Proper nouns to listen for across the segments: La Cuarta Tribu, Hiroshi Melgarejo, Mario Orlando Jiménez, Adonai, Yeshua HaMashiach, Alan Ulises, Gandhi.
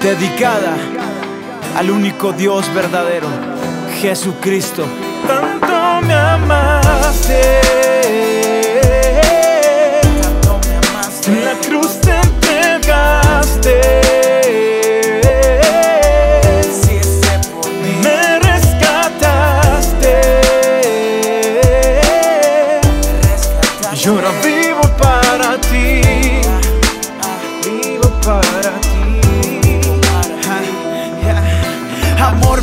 dedicada al único Dios verdadero, Jesucristo. Tanto me amaste, en la cruz te entregaste.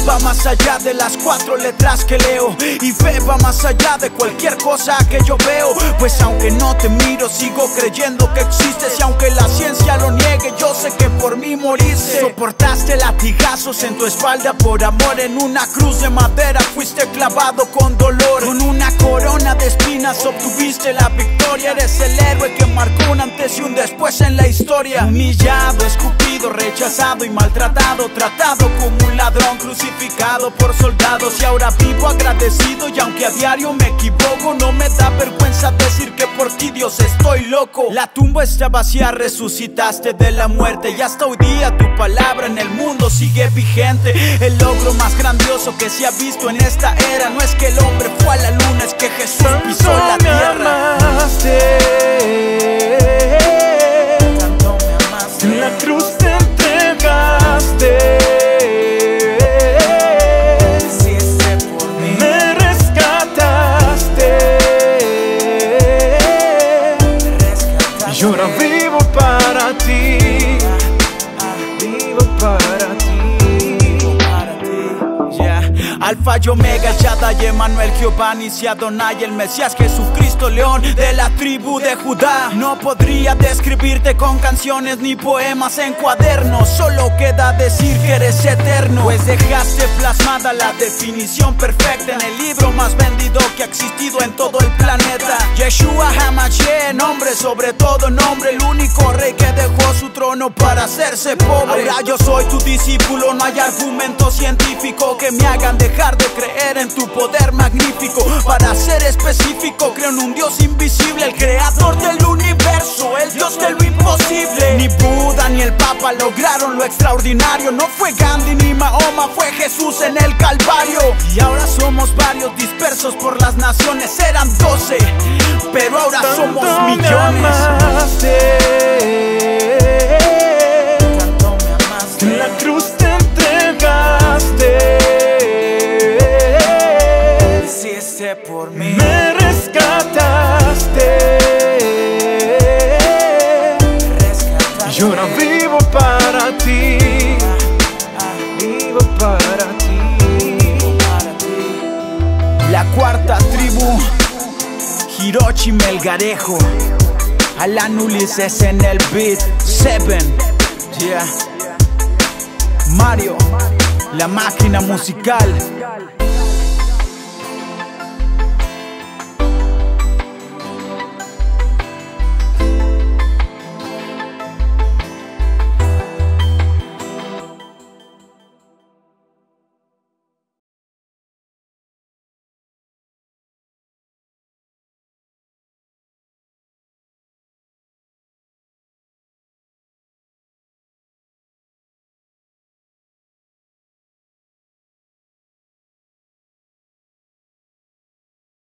Va más allá de las cuatro letras que leo, y fe va más allá de cualquier cosa que yo veo. Pues aunque no te miro, sigo creyendo que existes, y aunque la ciencia lo niegue, yo sé que por mí moriste. Soportaste latigazos en tu espalda por amor, en una cruz de madera fuiste clavado con dolor, con una corona de espinas obtuviste la victoria. Eres el héroe que marcó un antes y un después en la historia. Humillado, escupido, rechazado y maltratado, tratado como un ladrón, crucificado por soldados, y ahora vivo agradecido. Y aunque a diario me equivoco, no me da vergüenza decir que por ti, Dios, estoy loco. La tumba está vacía, resucitaste de la muerte, y hasta hoy día tu palabra en el mundo sigue vigente. El logro más grandioso que se ha visto en esta era no es que el hombre fue a la luna, es que Jesús pisó la tierra. Tanto me amaste, en la cruz te entregaste. Yo ahora vivo para ti, vivo para ti, vivo para ti. Alfa y Omega, Yada y Emanuel, Giovanni, y Adonai, el Mesías, Jesucristo, León de la tribu de Judá. No podría describirte con canciones ni poemas en cuadernos, solo queda decir que eres eterno, pues dejaste plasmada la definición perfecta en el libro más vendido que ha existido en todo el planeta. Yeshua HaMashiach, nombre sobre todo nombre, el único rey que dejó su trono para hacerse pobre. Ahora yo soy tu discípulo, no hay argumento científico que me hagan dejar de creer en tu poder magnífico. Para ser específico, creo en un Dios invisible, el creador del universo, el Dios de lo imposible. Ni Buda ni el Papa lograron lo extraordinario, no fue Gandhi ni Mahoma, fue Jesús en el Calvario. Y ahora somos varios dispersos por las naciones, eran 12, pero ahora somos millones. Tanto me amaste, en la cruz te entregaste, hiciste por mí, me rescataste, y ahora vivo para ti, vivo para ti, vivo para ti. La Cuarta Tribu, Hiroshi Melgarejo, Alan Ulises en el beat, 7, Mario, la máquina musical.